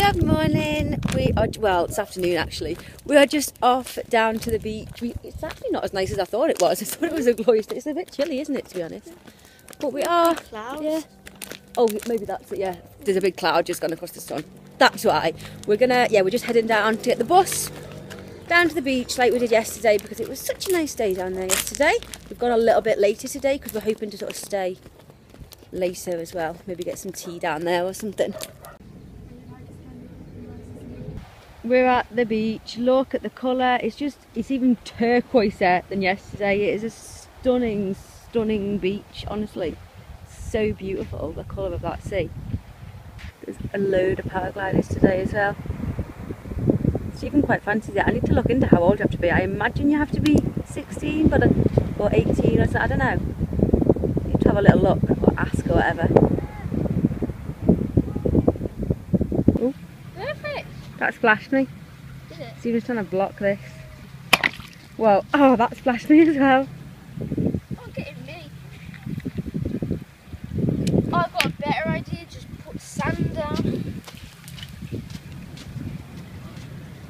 Good morning. It's afternoon actually. We are just off down to the beach. It's actually not as nice as I thought it was. I thought it was a glorious day. It's a bit chilly, isn't it, to be honest? But we are. Clouds. Yeah. Oh, maybe that's it, yeah. There's a big cloud just gone across the sun. That's why. We're just heading down to get the bus down to the beach like we did yesterday because it was such a nice day down there yesterday. We've gone a little bit later today because we're hoping to sort of stay later as well. Maybe get some tea down there or something. We're at the beach. Look at the colour. It's even turquoiser than yesterday. It is a stunning, stunning beach, honestly. So beautiful, the colour of that sea. There's a load of paragliders today as well. It's even quite fancy there. I need to look into how old you have to be. I imagine you have to be 16 or 18 or something, I don't know. You have to have a little look or ask or whatever. Ooh. Perfect! That splashed me. Did it? So you're just trying to block this. Whoa, oh, that splashed me as well. Oh, getting me. Oh, I've got a better idea, just put sand down.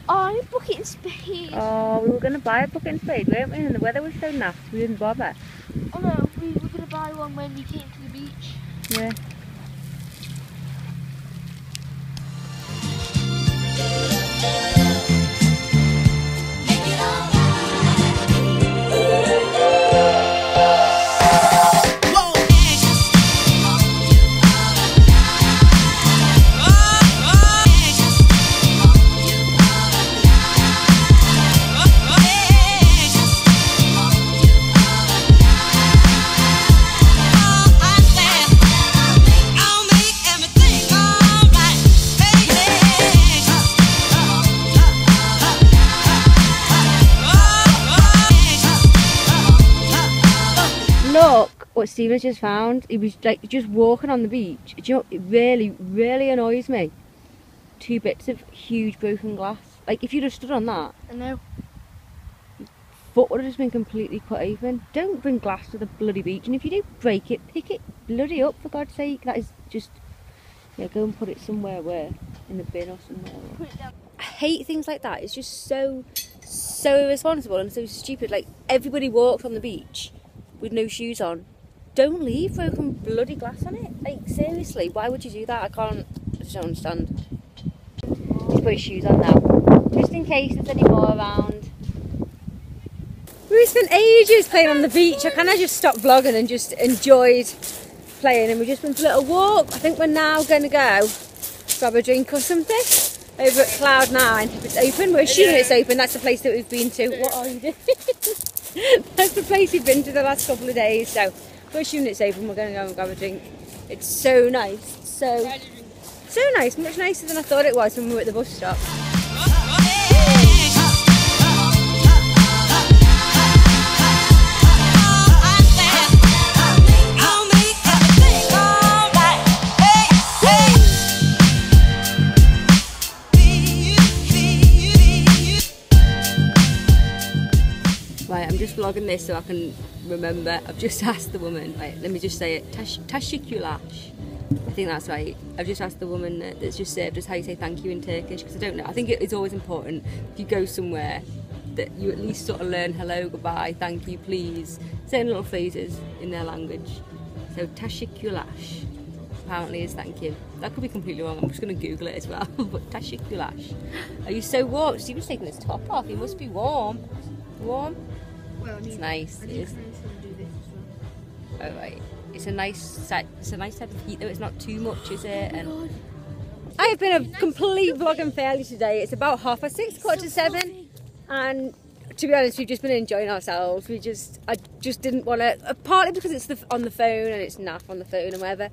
Oh, I need a bucket and spade. Oh, we were going to buy a bucket and spade, weren't we? And the weather was so naff, we didn't bother. Oh no, we were going to buy one when we came to the beach. Yeah. What Stephen's just found, he was like just walking on the beach. Do you know, it really, really annoys me. Two bits of huge broken glass. Like if you'd have stood on that, I know. Your foot would have just been completely cut open. Don't bring glass to the bloody beach, and if you do break it, pick it bloody up for God's sake. That is just, yeah, go and put it somewhere where, in the bin or somewhere. I hate things like that. It's just so irresponsible and so stupid. Like everybody walks on the beach with no shoes on. Don't leave broken bloody glass on it. Like seriously, why would you do that? I just don't understand. Let's put his shoes on now, just in case there's any more around. We spent ages playing on the beach. I kind of just stopped vlogging and just enjoyed playing, and we just went for a little walk. I think we're now going to go grab a drink or something over at Cloud Nine. If it's open, we're assuming it's open. That's the place that we've been to. What are you doing? That's the place we've been to the last couple of days. So. We're assuming it's open, we're going to go and grab a drink. It's so nice, so nice, much nicer than I thought it was when we were at the bus stop. Right, I'm just vlogging this so I can remember. I've just asked the woman, right, let me just say it, Teşekkürler. I think that's right. I've just asked the woman that's just served us how you say thank you in Turkish, because I don't know. I think it's always important if you go somewhere that you at least sort of learn hello, goodbye, thank you, please. Certain little phrases in their language. So Teşekkürler apparently is thank you. That could be completely wrong, I'm just going to Google it as well. But Teşekkürler. Are you so warm? She was taking his top off, he must be warm. Warm? Well, it's nice. It's... do this as well. Oh, right. It's a nice set. It's a nice type of heat, though. It's not too much, is it? And I have been a complete vlogging failure today. It's about 6:30, 6:45, and to be honest, we've just been enjoying ourselves. I just didn't want to. Partly because it's on the phone and it's naff on the phone and whatever.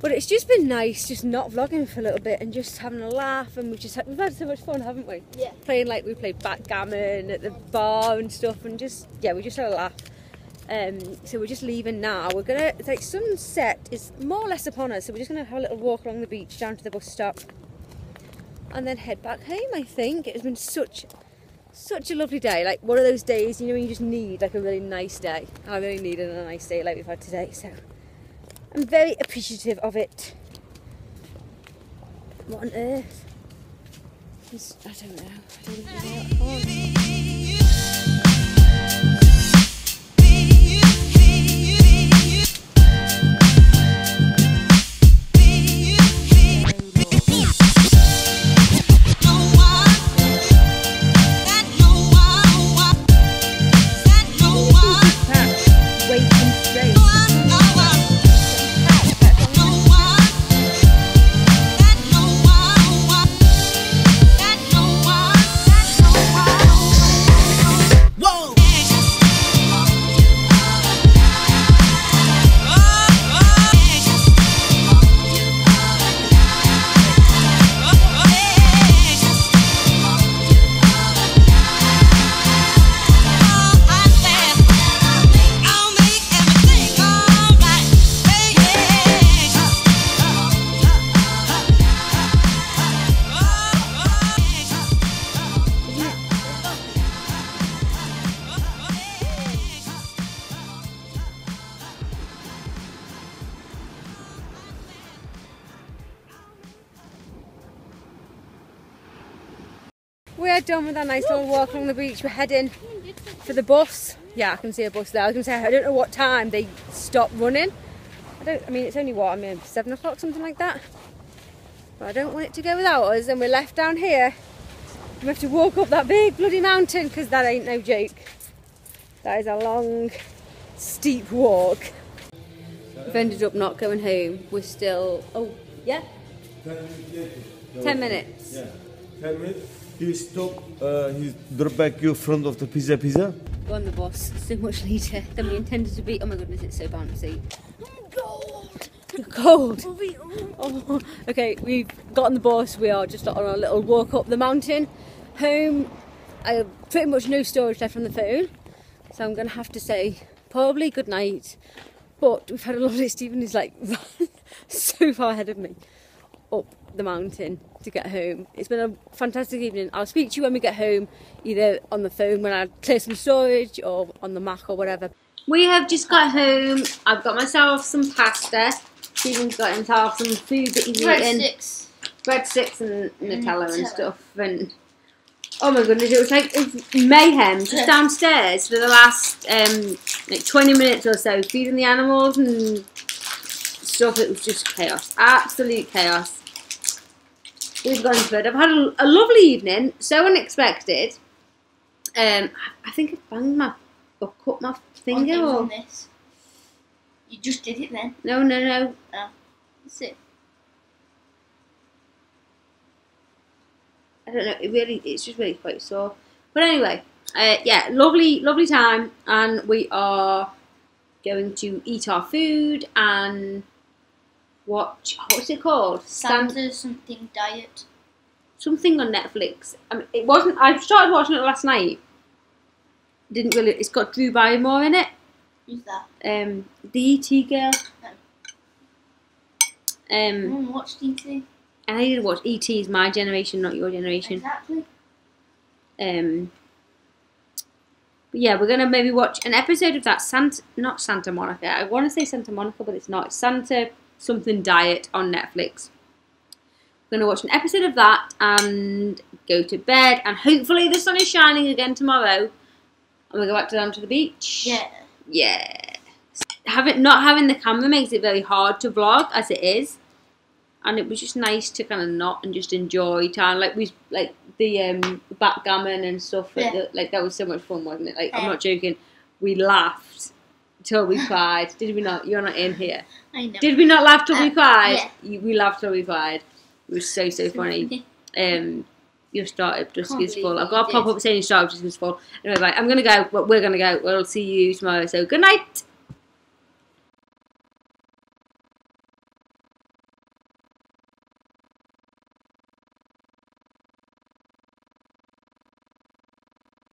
But it's just been nice, just not vlogging for a little bit and just having a laugh, and we've had so much fun, haven't we? Yeah. Playing, like, we played backgammon at the bar and stuff, and just, yeah, we just had a laugh. So we're just leaving now. We're gonna, it's like sunset is more or less upon us, so we're just gonna have a little walk along the beach down to the bus stop and then head back home, I think. It has been such a lovely day, like one of those days, you know, when you just need like a really nice day. I really needed a nice day like we've had today, so I'm very appreciative of it. What on earth? He's, I don't know. I don't know what it's called. We're done with our nice little walk along the beach. We're heading for the bus. Yeah, I can see a bus there. I was going to say, I don't know what time they stop running. I mean, it's only what, 7 o'clock, something like that. But I don't want it to go without us, and we're left down here. We have to walk up that big bloody mountain, because that ain't no joke. That is a long, steep walk. We've ended up not going home. We're still, 10 minutes. Yeah, 10 minutes. He stopped, he dropped back you in front of the pizza. We're on the bus so much later than we intended to be. Oh my goodness, it's so bouncy. I'm cold! You're cold? Oh, okay, we've got on the bus. We are just on our little walk up the mountain. Home, I have pretty much no storage left on the phone. So I'm going to have to say probably good night. But we've had a lovely, Stephen is like so far ahead of me. Up the mountain to get home. It's been a fantastic evening. I'll speak to you when we get home, either on the phone when I clear some storage or on the Mac or whatever. We have just got home. I've got myself some pasta. Stephen's got himself some food that he's eating. Breadsticks and Nutella and stuff. And oh my goodness, it was like mayhem just downstairs for the last like 20 minutes or so, feeding the animals and stuff. It was just chaos, absolute chaos. We've gone to bed. I've had a lovely evening, so unexpected. I think I banged my or cut my finger. Or on this. You just did it then. No. Oh, that's it. I don't know. It's just really quite sore. But anyway, yeah, lovely time, and we are going to eat our food and watch, what's it called? Santa's something diet. Something on Netflix. I mean, it wasn't, I started watching it last night. Didn't really, it's got Drew Barrymore in it. Who's that? The E.T. girl. Oh. I haven't watched E.T. I need to watch E.T. is my generation, not your generation. Exactly. But yeah, we're going to maybe watch an episode of that not Santa Monica. I want to say Santa Monica, but it's not. It's Santa something diet on Netflix. We're going to watch an episode of that and go to bed, and hopefully the sun is shining again tomorrow and we'll go back down to the beach. Yeah. Not having the camera makes it very hard to vlog as it is, and it was just nice to kind of not and just enjoy time, like we the backgammon and stuff. Like that was so much fun, wasn't it? Like I'm not joking, we laughed till we cried. Did we not? You're not in here. I know. Did we not laugh till we cried? Yeah. We laughed till we cried. It was so funny. Your startup just is full. I've got to pop up saying your startup just is full. Anyway, right, I'm going to go. We're going to go. We'll see you tomorrow. So good night.